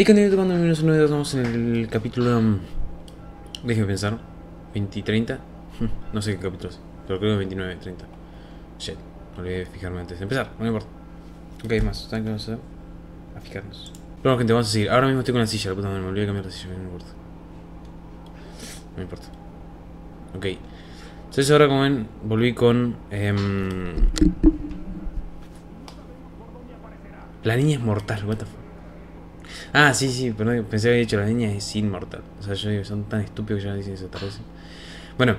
Hey, candidato, cuando menos una vez estamos en el capítulo... déjenme pensar. 20 y 30. No sé qué capítulo es, pero creo que 29, 30. Shit, no olvidé fijarme antes de empezar, no me importa. Ok, más, ¿saben qué vamos a hacer? A fijarnos. Bueno, gente, vamos a seguir. Ahora mismo estoy con la silla, la puta madre, me olvidé de cambiar la silla, no me importa. No me importa. Ok. Entonces ahora, como ven, volví con... la niña es mortal, what the fuck. Ah, sí, sí, pero pensé que había dicho la niña es inmortal. O sea, yo digo, son tan estúpidos que ya dicen eso tal vez. Bueno.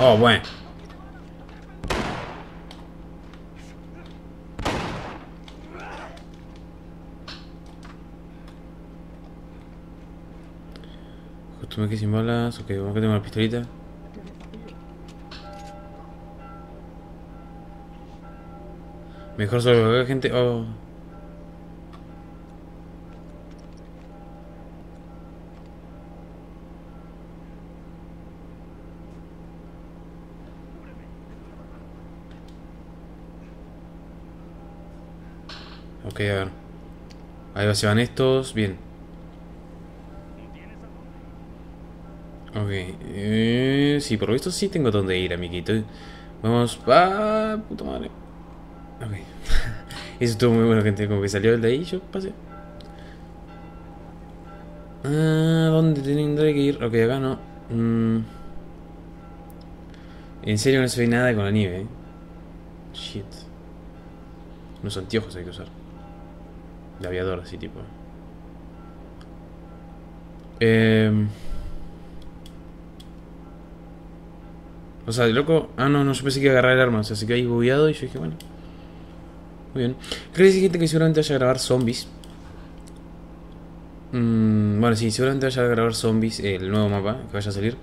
Oh, bueno. Justo me quedé sin balas. Ok, vamos a tener una pistolita. Mejor sobre la gente. Oh. Ok, a ver. Ahí se van estos. Bien. Ok. Sí, por lo visto sí tengo donde ir, amiguito. Vamos. ¡Ah! Puta madre. Ok. Eso estuvo muy bueno, gente. Como que salió el de ahí, yo pasé. Ah, ¿dónde tendré que ir? Ok, acá no. En serio no se ve nada con la nieve, eh. Shit. Unos anteojos hay que usar. De aviador, así tipo. O sea, de loco. Ah, no, no, yo pensé que iba a agarrar el arma. O sea, se quedó ahí bugueado y yo dije, bueno. Muy bien. Creo que sí, gente, que seguramente vaya a grabar zombies. Bueno, sí, seguramente vaya a grabar zombies el nuevo mapa que vaya a salir.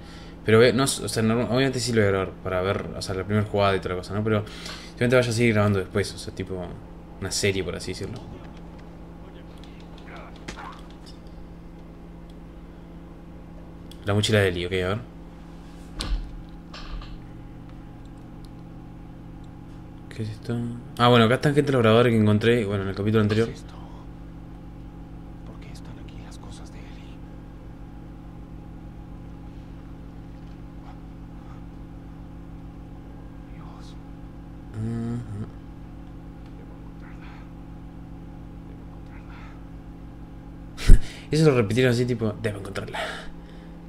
Pero no, o sea, no, obviamente sí lo voy a grabar para ver, o sea, la primera jugada y toda la cosa, ¿no? Pero seguramente vaya a seguir grabando después, o sea, tipo una serie, por así decirlo. La mochila de Eli, ok, a ver. ¿Qué es esto? Ah, bueno, acá están, gente, los grabadores que encontré, bueno, en el capítulo anterior. ¿Qué es esto? ¿Por qué están aquí las cosas de Eli? Dios. Debo encontrarla. Eso lo repitieron así, tipo, debo encontrarla.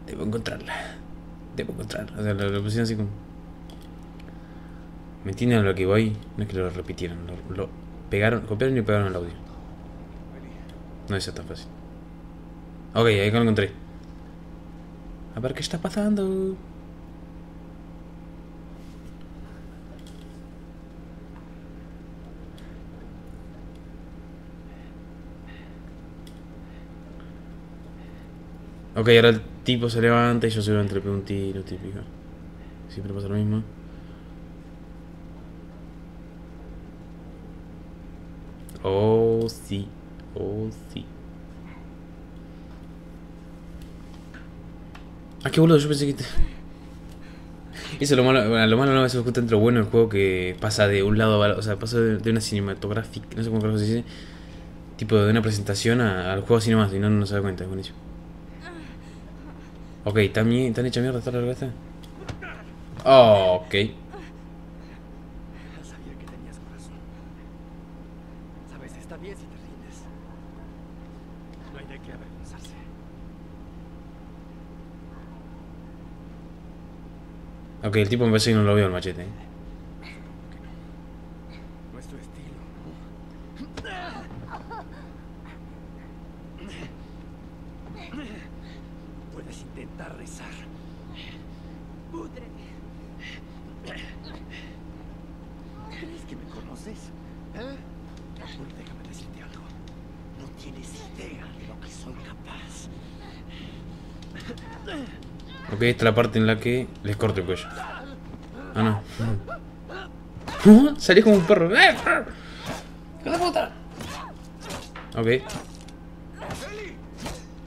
Debo encontrarla. Debo encontrarla. O sea, lo pusieron así como... ¿Me entienden a lo que voy? No es que lo repitieron, lo pegaron, copiaron y pegaron el audio. No es tan fácil. Ok, ahí lo encontré. A ver qué está pasando. Ok, ahora el tipo se levanta y yo seguramente le pego un tiro típico. Siempre pasa lo mismo. Oh, sí. Oh, sí. Ah, qué boludo, yo pensé que... Eso es lo malo. Bueno, lo malo no es justo entre lo bueno del juego, que pasa de un lado a... O sea, pasa de una cinematográfica... No sé cómo se dice. Tipo de una presentación al juego así nomás. Y no se da cuenta, es buenísimo. Ok, ¿tan hecha mierda? ¿Está larga esta? Oh, ok. Ok, el tipo empezó y no lo veo el machete. Nuestro estilo. Puedes intentar rezar. Pudre. ¿Crees que me conoces? ¿Eh? Pues déjame decirte algo. No tienes idea de lo que soy capaz. Ok, esta es la parte en la que les corto el cuello. Ah, no. Salí como un perro. ¡Hijo de puta! Ok. ¡Eli!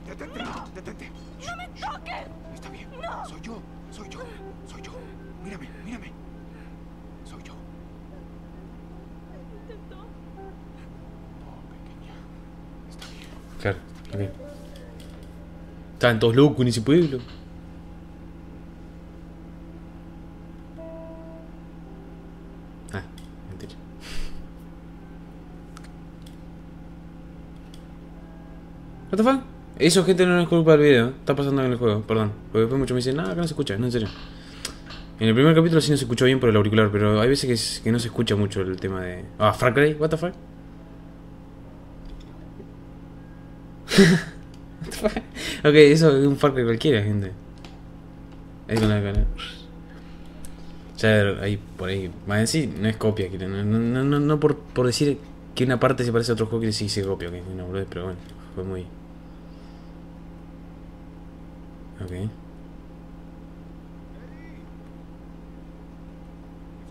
¡Detente! ¡Detente! ¡No me toques! Está bien. ¡No! Soy yo, soy yo, soy yo. Mírame, mírame. Soy yo. ¿Intentó? Oh, pequeña. Está bien. Claro, está bien. Estaban todos locos en ese pueblo. Eso, gente, no es culpa del video, está pasando en el juego, perdón. Porque después muchos me dicen, nada, acá no se escucha, no, en serio. En el primer capítulo sí no se escuchó bien por el auricular, pero hay veces que no se escucha mucho el tema de... Ah, Far Cry, what the fuck? What the fuck? Ok, eso es un Far Cry cualquiera, gente. Ahí con la cara. Ya, ahí, por ahí. Más en sí, no es copia, no por decir que una parte se parece a otro juego que sí se copia, que es una boludez, pero bueno, fue muy... Ok. Eli,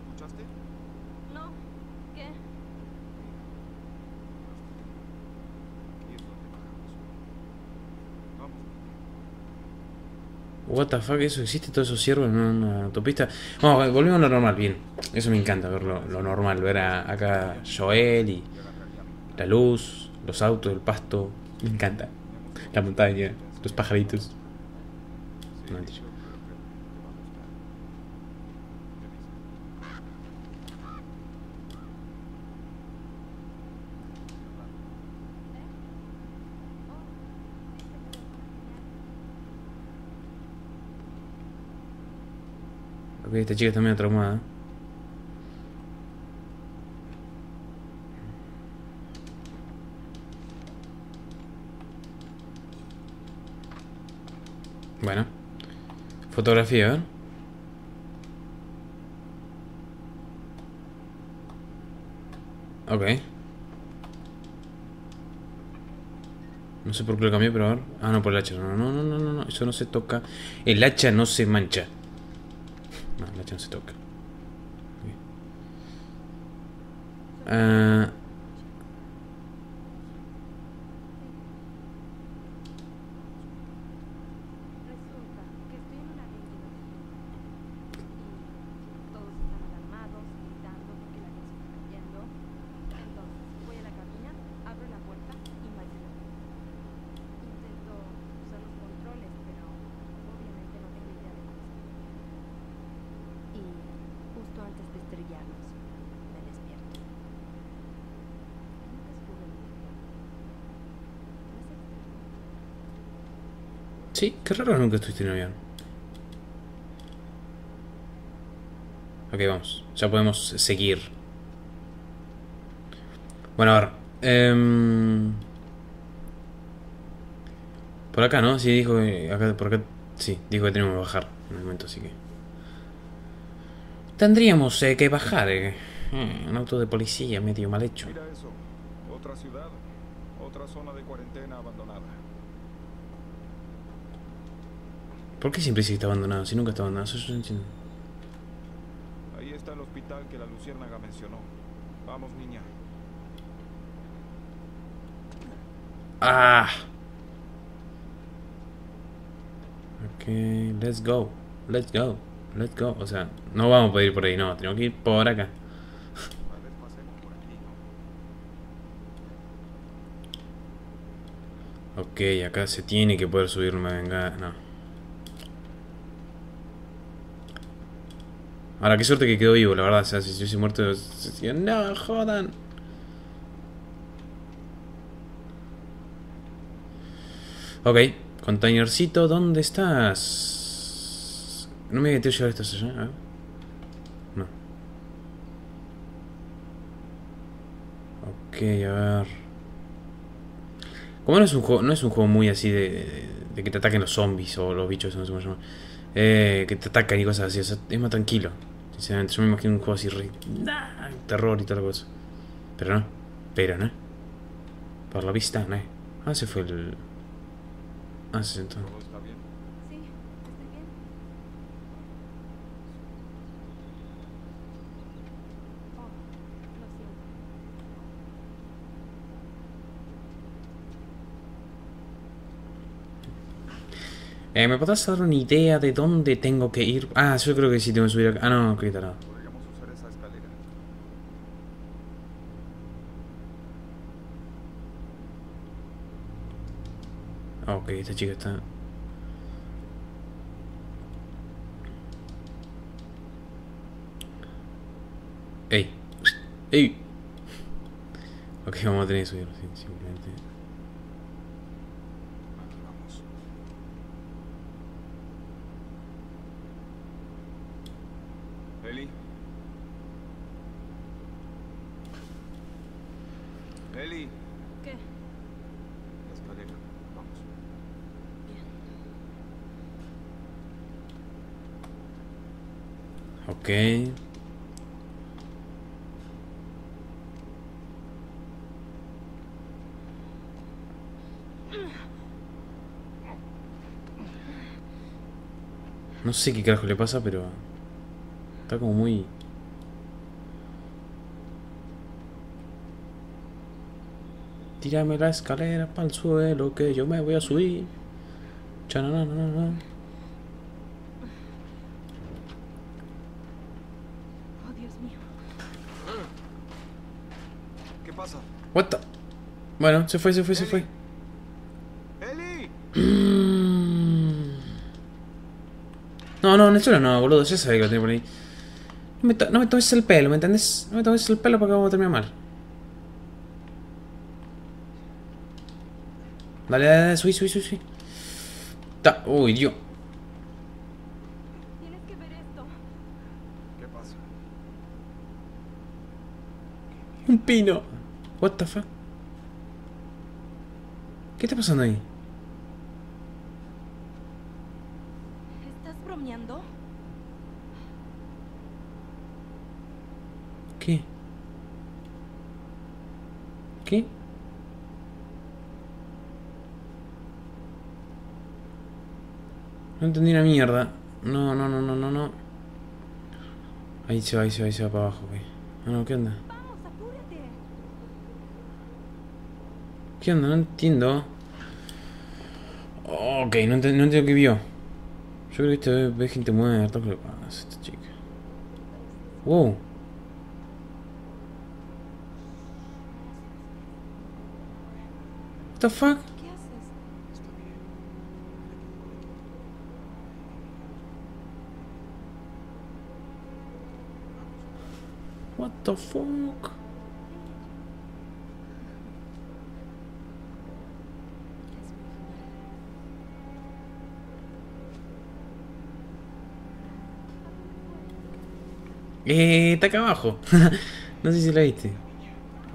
¿escuchaste? No, ¿qué? What the fuck, ¿eso existe? ¿Todos esos ciervos en una autopista? Bueno, volvemos a lo normal, bien. Eso me encanta, ver lo normal, ver acá Joel y la luz, los autos, el pasto. Me encanta. La montaña, los pajaritos. No, ok, esta chica está medio traumada. Bueno. Fotografía, ¿eh? Ok. No sé por qué lo cambié, pero a ver. Ah, no, por el hacha. No. Eso no se toca. El hacha no se mancha. No, el hacha no se toca. Okay. Sí, qué raro, nunca estuviste en avión. Ok, vamos. Ya podemos seguir. Bueno, a ver. Por acá, ¿no? Sí, dijo que... Acá, por acá... Sí, dijo que tenemos que bajar en el momento, así que... Tendríamos que bajar. Un auto de policía medio mal hecho. Mira eso. Otra ciudad. Otra zona de cuarentena abandonada. ¿Por qué siempre dice que está abandonado? Si nunca está abandonado, eso yo no entiendo. Ahí está el hospital que la luciérnaga mencionó. Vamos, niña. Ah. Ok, let's go. Let's go. Let's go. O sea, no vamos a poder ir por ahí, no. Tenemos que ir por acá. Ok, acá se tiene que poder subir, no me venga. No. Ahora, qué suerte que quedó vivo, la verdad. O sea, si yo hubiese muerto, no, jodan. Ok, containercito, ¿dónde estás? No me metió llevar estas allá, ¿eh? No. Ok, a ver. Como no es un juego muy así de que te ataquen los zombies o los bichos, eso no sé cómo se llama. Que te atacan y cosas así, o sea, es más tranquilo. Sinceramente, yo me imagino un juego así re... terror y tal cosa. Pero no. Por la vista, no. Ah, se fue el... Ah, se sentó. ¿Me podrás dar una idea de dónde tengo que ir? Ah, yo creo que sí tengo que subir acá. Ah, no, quita nada. Podríamos usar esa escalera. Ok, esta chica está... ¡Ey! ¡Ey! Ok, vamos a tener que subirlo, simplemente. Aquí vamos. Eli. ¿Qué? La escalera. Vamos. Bien. Ok. No sé qué carajo le pasa, pero está como muy... Tírame la escalera para el suelo que yo me voy a subir. Chananana. Oh, Dios mío. ¿Qué pasa? What the... Bueno, se fue. No, en el suelo no, boludo, ya sabía que lo tenía por ahí. No me tomes el pelo, ¿me entendés? No me tomes el pelo porque vamos a terminar mal. Dale, subí. Uy, Dios. Tienes que ver esto. ¿Qué pasa? Un pino. What the fuck? ¿Qué está pasando ahí? ¿Qué? No entendí una mierda. No. Ahí se va para abajo, güey. No, ¿qué onda? Vamos, apúrate. ¿Qué onda? No entiendo. Ok, no entiendo qué vio. Yo creo que este ve gente muerta. ¿Qué le pasa a esta chica? Wow. What the fuck? ¿Qué haces? What the fuck? Está acá abajo. No sé si la viste.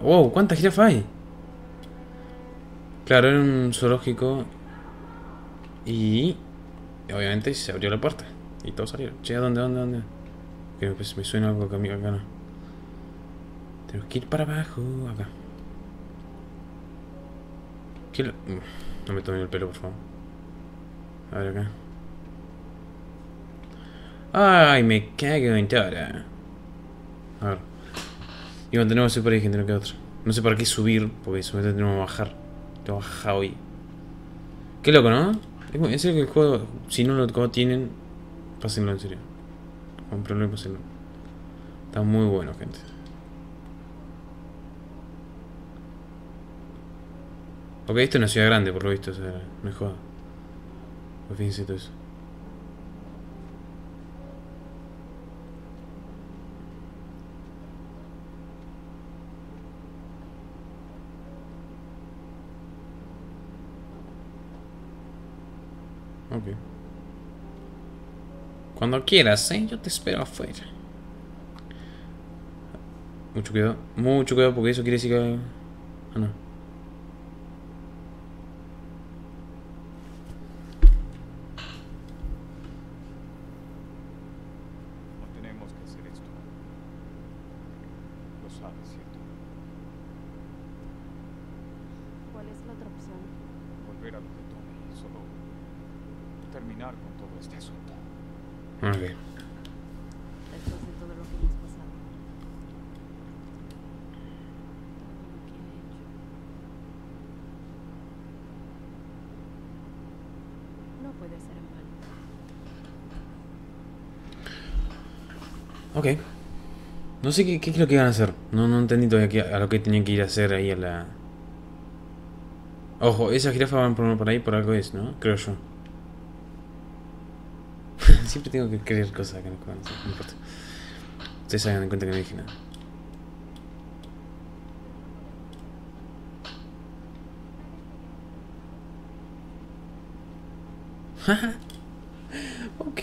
Wow, ¿cuántas jirafas hay? Claro, era un zoológico y obviamente se abrió la puerta y todos salieron. Che, ¿dónde? Creo que me suena algo conmigo acá, no. Tengo que ir para abajo, acá. No me tomen el pelo, por favor. A ver acá. Ay, me cago en toda. A ver. Y bueno, tenemos que ir por ahí, gente, no queda otra. No sé para qué subir, porque seguramente tenemos que bajar. Lo baja hoy. Qué loco, ¿no? Es el juego. Si no lo tienen, pásenlo, en serio. Comprenlo y pásenlo. Está muy bueno, gente. Ok, esto es una ciudad grande, por lo visto. O sea, no es joda. Pues fíjense todo eso. Ok. Cuando quieras, ¿eh? Yo te espero afuera. Mucho cuidado porque eso quiere decir que... Ah, no. No tenemos que hacer esto. Lo sabes, ¿cierto? ¿Cuál es la otra opción? Volver a lo que tome, solo... terminar con todo este asunto. Ok. Después de todo lo que hemos pasado. No puede ser en vano. Ok. No sé qué es lo que iban a hacer. No entendí todavía a lo que tenían que ir a hacer ahí a la... Ojo, esas jirafas van por ahí por algo es, ¿no? Creo yo. Siempre tengo que creer cosas que no pueden hacer. No importa. Ustedes hagan en cuenta que no dije nada. Jaja. Ok.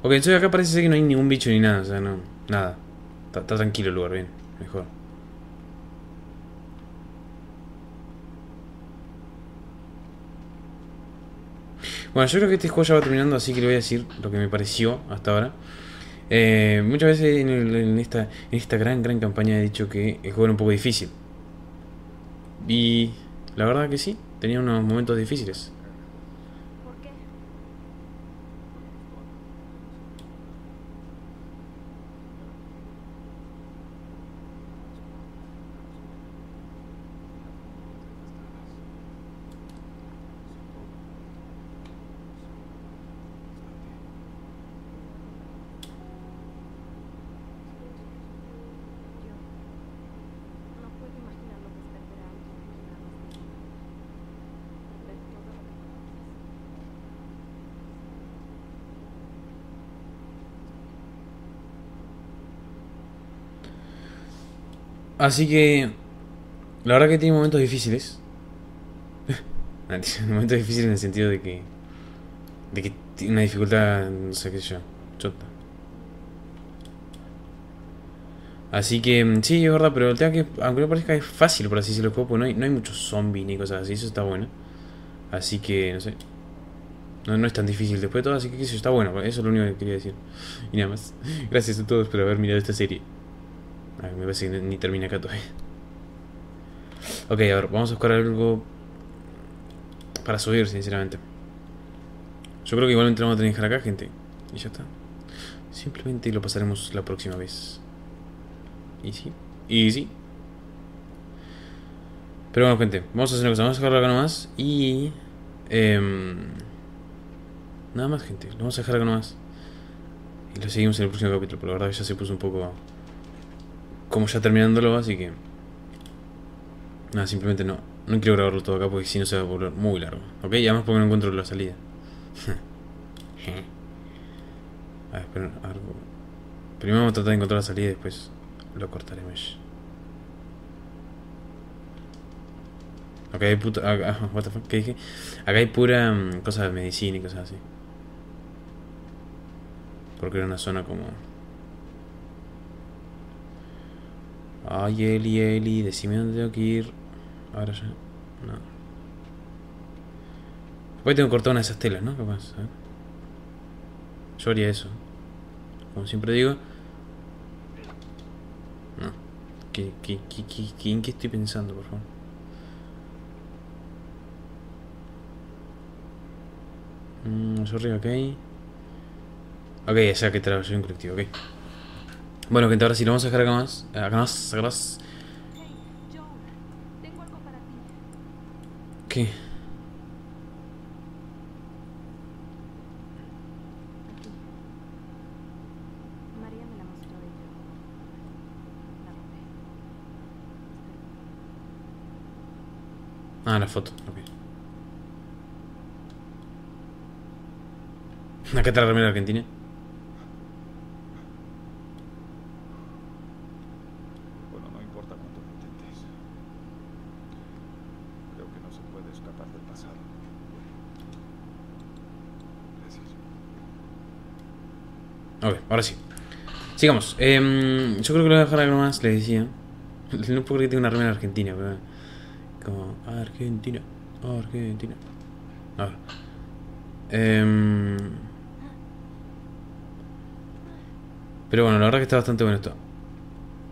Ok, entonces acá parece ser que no hay ningún bicho ni nada, o sea, no, nada. Está tranquilo el lugar, bien, mejor. Bueno, yo creo que este juego ya va terminando, así que le voy a decir lo que me pareció hasta ahora. Muchas veces en esta gran campaña he dicho que el juego era un poco difícil. Y la verdad que sí, tenía unos momentos difíciles. Así que, la verdad que tiene momentos difíciles. Momentos difíciles en el sentido de que... tiene una dificultad, no sé qué sé yo, chota. Así que, sí, es verdad, pero el tema que, aunque no parezca, es fácil, por así decirlo, el juego, porque no hay muchos zombies ni cosas así, eso está bueno. Así que, no sé. No es tan difícil después de todo, así que eso está bueno, eso es lo único que quería decir. Y nada más, gracias a todos por haber mirado esta serie. Ay, me parece que ni termina acá todavía. Ok, a ver, vamos a buscar algo para subir, sinceramente. Yo creo que igualmente lo vamos a tener que dejar acá, gente. Y ya está. Simplemente lo pasaremos la próxima vez. Easy. Easy. Pero bueno, gente, vamos a hacer una cosa. Vamos a dejarlo acá nomás. Y... nada más, gente. Lo vamos a dejar acá nomás. Y lo seguimos en el próximo capítulo. Pero la verdad que ya se puso un poco... como ya terminándolo, así que... nada, simplemente no quiero grabarlo todo acá porque si no se va a volver muy largo. Ok, y además porque no encuentro la salida. A ver, esperen, algo... primero vamos a tratar de encontrar la salida y después lo cortaremos. Ok, hay puta... acá, what the fuck, ¿qué dije? Acá hay pura... cosas de medicina y cosas así. Porque era una zona como... Ay, Eli, decime dónde tengo que ir. Ahora ya... no. Después tengo que cortar una de esas telas, ¿no? Capaz, ¿eh? Yo haría eso. Como siempre digo... no. ¿En qué estoy pensando, por favor? Sorry, ok. Ok, ya sea que trabajo en colectivo, ok. Bueno, gente, ahora sí, lo vamos a dejar acá más. Acá más. Hey, Joel, tengo algo para ti. ¿Qué? Aquí. María me la mostró y yo la robé. Ah, la foto, ok. Acá está la remera argentina. Ok, ahora sí. Sigamos. Yo creo que lo voy a dejar algo más, les decía. No puedo creer que tengo una remera argentina, pero... como... Argentina. A ver. Pero bueno, la verdad que está bastante bueno esto.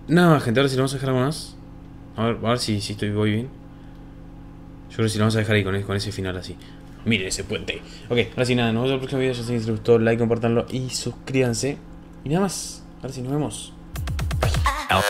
Nada más, gente, ahora sí lo vamos a dejar algo más. A ver si voy bien. Yo creo que sí lo vamos a dejar ahí con ese final así. Miren ese puente. Ok, ahora sí, nada, nos vemos en el próximo video. Ya sé que les gustó, like, compartanlo y suscríbanse. Y nada más, ahora sí, nos vemos. Bye.